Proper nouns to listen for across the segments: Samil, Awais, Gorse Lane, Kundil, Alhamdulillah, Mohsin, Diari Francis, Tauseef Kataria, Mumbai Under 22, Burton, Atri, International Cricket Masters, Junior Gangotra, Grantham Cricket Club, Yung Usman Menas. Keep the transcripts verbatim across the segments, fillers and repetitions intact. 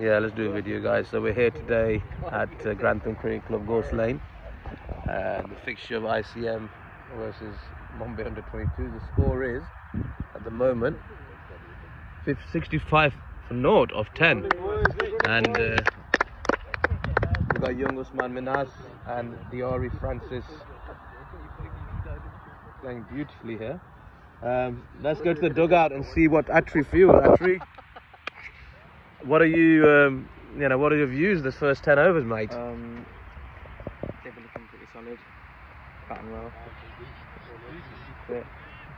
Yeah, let's do a video, guys. So we're here today at uh, Grantham Cricket Club, Gorse Lane. Uh, the fixture of I C M versus Mumbai Under twenty-two. The score is, at the moment, sixty-five for naught of ten. And uh, we've got Yung Usman Menas and Diari Francis playing beautifully here. Um, let's go to the dugout and see what Atri feels. Atri, what are you, um, you know, what are your views this first ten overs, mate? Um, they've been looking pretty solid, batting well. Fit.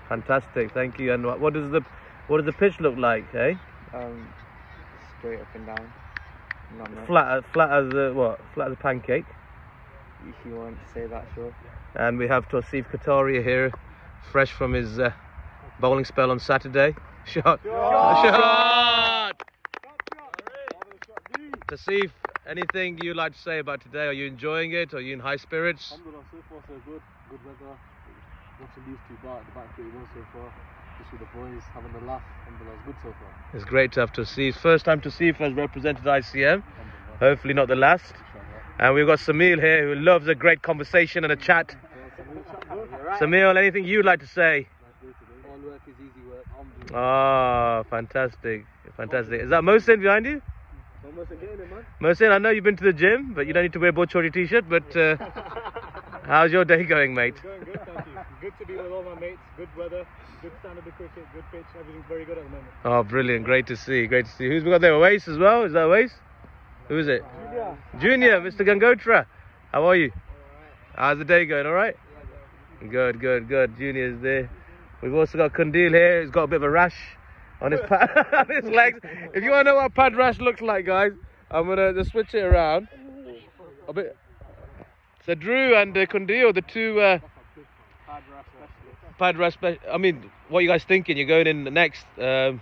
Fantastic, thank you. And what does the what does the pitch look like, eh? Um, straight up and down. Not much. Flat, flat as a what? Flat as a pancake. If you want to say that, sure. And we have Tauseef Kataria here, fresh from his uh, bowling spell on Saturday. Shot! Shot! Shot! Tauseef, anything you'd like to say about today? Are you enjoying it? Are you in high spirits? Alhamdulillah, so far so good. Good weather. Nothing leaves too bad. The back pretty well so far. Just with the boys having a laugh. Alhamdulillah, it's good so far. It's great to have Tauseef. First time Tauseef has represented I C M. Hopefully not the last. And we've got Samil here, who loves a great conversation and a chat. Samil, anything you'd like to say? All work is easy work. Ah, oh, fantastic. Fantastic. Is that Mohsin behind you? Mohsin, I know you've been to the gym, but you don't need to wear a Bochori t-shirt, but uh, how's your day going, mate? It's going good, thank you. Good to be with all my mates, good weather, good standard of cricket, good pitch, everything's very good at the moment. Oh, brilliant. Great to see. Great to see. Who's we got there? Awais as well? Is that Awais? Who is it? Junior. Junior, Mister Gangotra. How are you? All right. How's the day going? All right? Good, good, good. Junior's there. We've also got Kundil here. He's got a bit of a rash on his pad, on his legs. If you want to know what pad rash looks like, guys, I'm gonna just switch it around a bit. So Drew and uh, Kundil, the two uh, pad rash specialists. I mean, what are you guys thinking? You're going in the next. Um,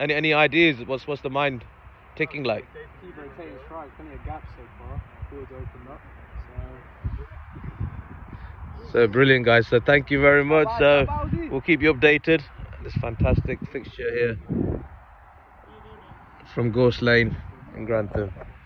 any any ideas? What's what's the mind ticking like? Keep rotating strike. Plenty of gaps so far. Boards open up. So brilliant, guys. So thank you very much. So we'll keep you updated. This fantastic fixture here from Gorse Lane in Grantham.